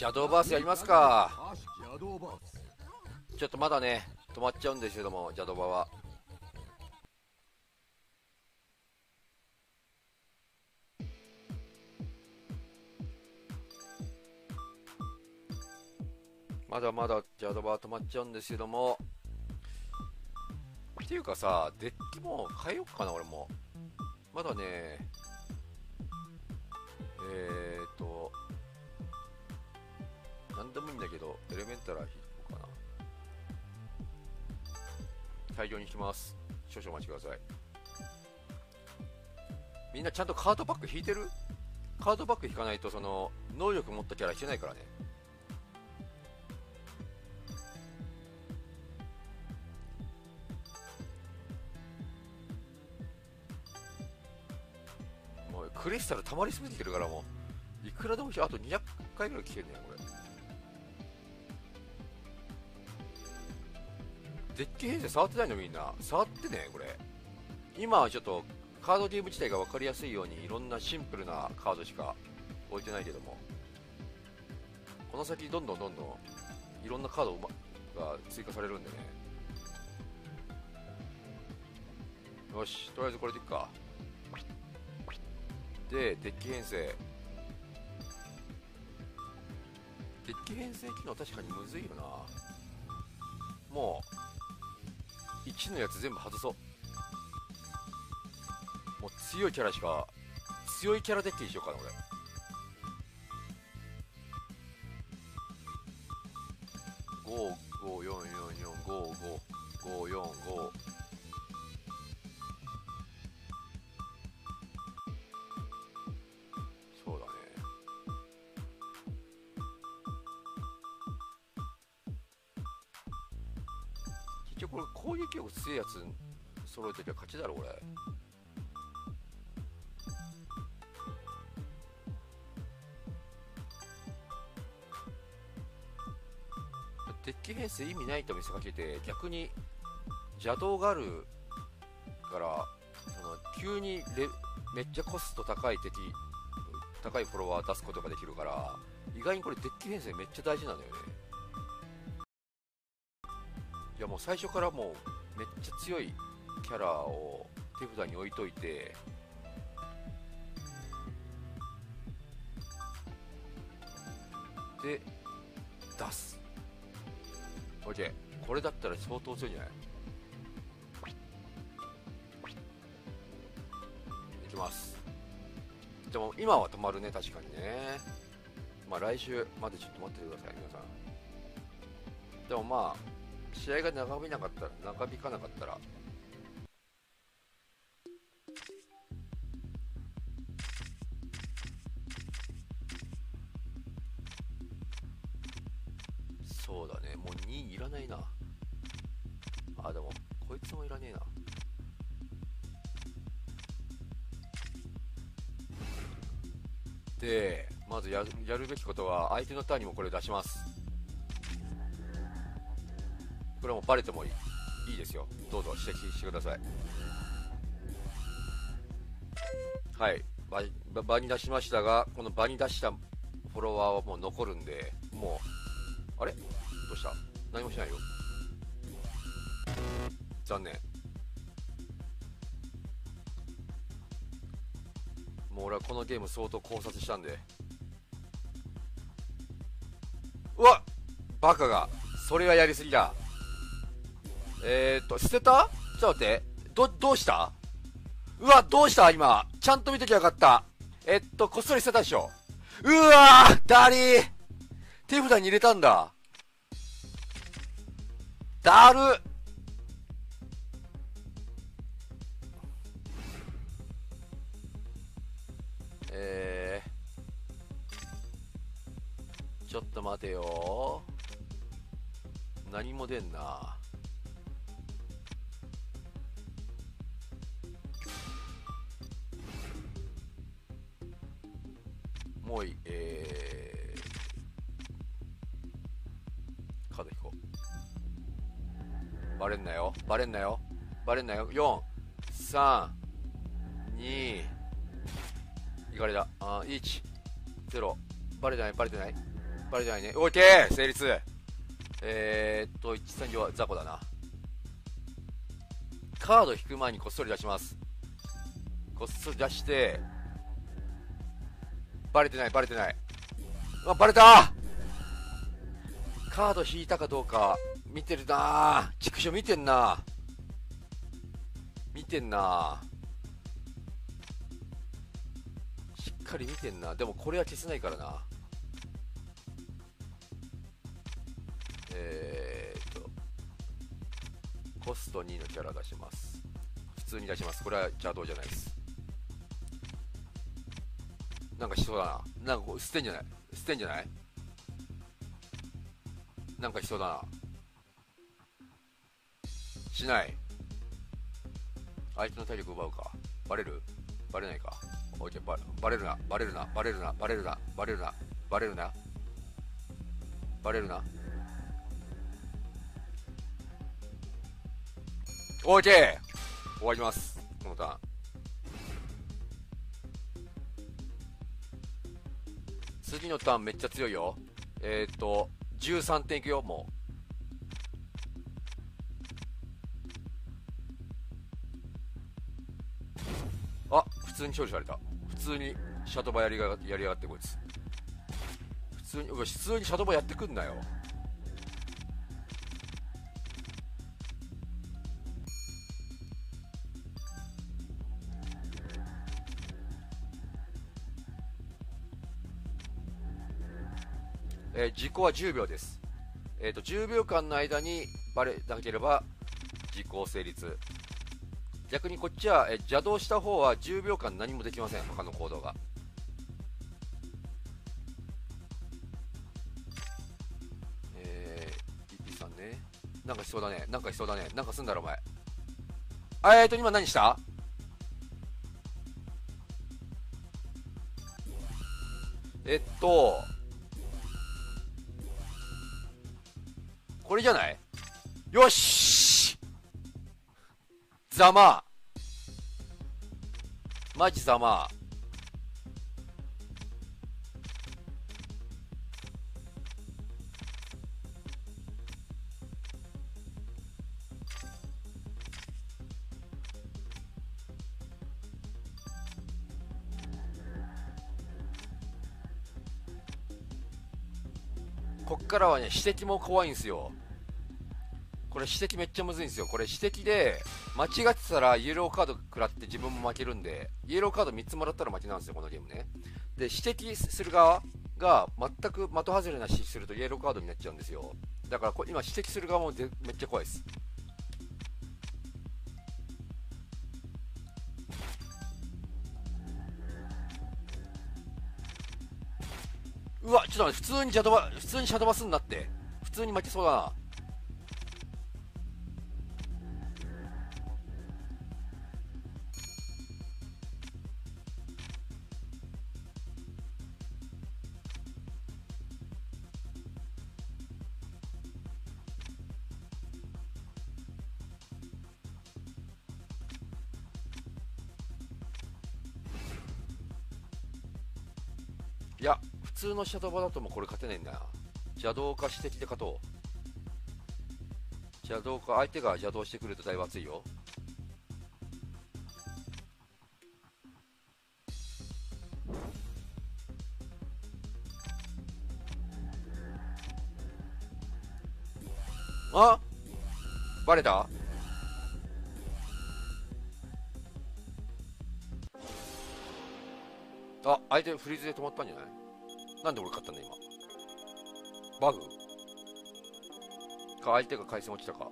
シャドーバースやりますか。ちょっとまだね止まっちゃうんですけども、シャドーバーはまだまだシャドーバー止まっちゃうんですけども、っていうかさ、デッキも変えよっかな。俺もまだねなんでもいいんだけど、エレメンタラー引こうかな。大量に引きます。少々お待ちください。みんなちゃんとカードバッグ引いてる？カードバッグ引かないとその能力持ったキャラ引けないからね。もうクリスタル溜まりすぎてるから、もういくらでもあと200回ぐらい来てるね。これデッキ編成触ってないのみんな。触ってね、これ。今はちょっとカードゲーム自体が分かりやすいようにいろんなシンプルなカードしか置いてないけども、この先どんどんどんどんいろんなカードが追加されるんでね。よし、とりあえずこれでいっか。で、デッキ編成。デッキ編成機能確かにむずいよな。もう1のやつ全部外そう。もう強いキャラしか、強いキャラデッキにしようかな俺。554455545そうだね。これ攻撃力強いやつ揃えてきゃ勝ちだろこれ。デッキ編成意味ないと見せかけて、逆に邪道があるから、その急にめっちゃコスト高い敵、高いフォロワー出すことができるから、意外にこれデッキ編成めっちゃ大事なんだよね。いやもう最初からもうめっちゃ強いキャラを手札に置いといて、で出す。 OK、 これだったら相当強いんじゃない？いきます。でも今は止まるね、確かにね。まあ来週までちょっと待っててください皆さん。でもまあ試合が長引かなかったらそうだね、もう2いらないなあ。でもこいつもいらねえな。でまずやるべきことは、相手のターンにもこれを出します。これはもうバレてもいいですよ。どうぞ指摘してください。はい、場に出しましたが、この場に出したフォロワーはもう残るんで、もうあれどうした？何もしないよ、残念。もう俺はこのゲーム相当考察したんで。うわっ、バカがそれはやりすぎだ。捨てた？ちょっと待って。どうした？うわ、どうした今。ちゃんと見ときゃよかった。こっそり捨てたでしょ。うわー、ダリー。手札に入れたんだ。だる。ちょっと待てよ。何も出んな。もういい、カード引こう。バレんなよ、バレんなよ、バレんなよ。432いかれだ。1 0バレてない、バレてない。バレてないね。オーケー成立。134は雑魚だな。カード引く前にこっそり出します。こっそり出して、バレてないバレてない。あ、バレた。カード引いたかどうか見てるな。ちくしょう見てんな、見てんな、しっかり見てんな。でもこれは消せないからな。コスト2のキャラ出します。普通に出します。これは邪道じゃないです。なんかしそうだな。なんか捨てんじゃない、捨てんじゃない、なんかしそうだな。しない。相手の体力奪うか。バレる、バレないか。オーケー。バレるなバレるなバレるなバレるなバレるなバレるなバレるな。オーケー。終わります、このターン。次のターンめっちゃ強いよ。13点いくよ。もう普通に処理された。普通にシャドバやりやがってこいつ。普通にシャドバやってくんなよ。時効は10秒です。10秒間の間にバレなければ時効成立。逆にこっちは邪道した方は10秒間何もできません。他の行動が。ピッピさんね、なんかしそうだね、なんかしそうだね、なんかすんだろお前。今何した？これじゃない？よし！ざまー、マジざまー。こっからはね、指摘も怖いんですよ。これ指摘めっちゃむずいんですよ。これ指摘で間違ってたらイエローカード食らって自分も負けるんで、イエローカード3つもらったら負けなんですよ、このゲームね。で指摘する側が全く的外れなしするとイエローカードになっちゃうんですよ。だから今指摘する側もめっちゃ怖いです。うわ、ちょっと待って、普通にシャドバすんなって。普通に負けそうだな。いや、普通のシャドバだともうこれ勝てないんだな。邪道化してきて勝とう。邪道化、相手が邪道してくるとだいぶ熱いよ。あ、バレた。あ、相手フリーズで止まったんじゃない？なんで俺勝ったんだ今。バグか、相手が回線落ちたか。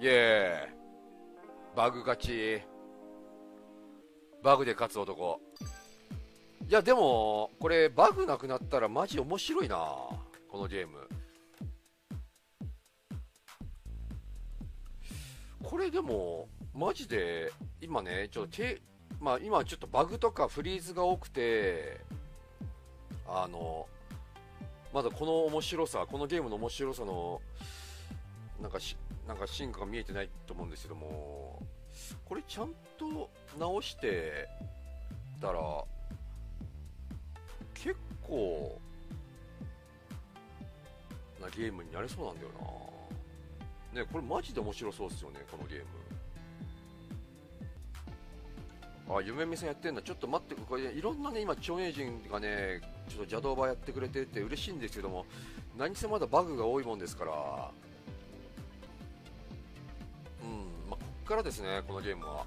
イエーイ、バグ勝ち。バグで勝つ男。いやでもこれバグなくなったらマジ面白いな、このゲーム。これでもマジで今ね、今ちょっとバグとかフリーズが多くて、まだこの面白さ、このゲームの面白さのなんか進化が見えてないと思うんですけども、これちゃんと直してたら結構なゲームになれそうなんだよな。ね、これマジで面白そうですよね、このゲーム。あ、ゆめみさんやってんだ。ちょっと待って、これ、ね、いろんなね、今著名人がねちょっと邪道場やってくれてて嬉しいんですけども、何せまだバグが多いもんですから、うん、まあ、こっからですね、このゲームは。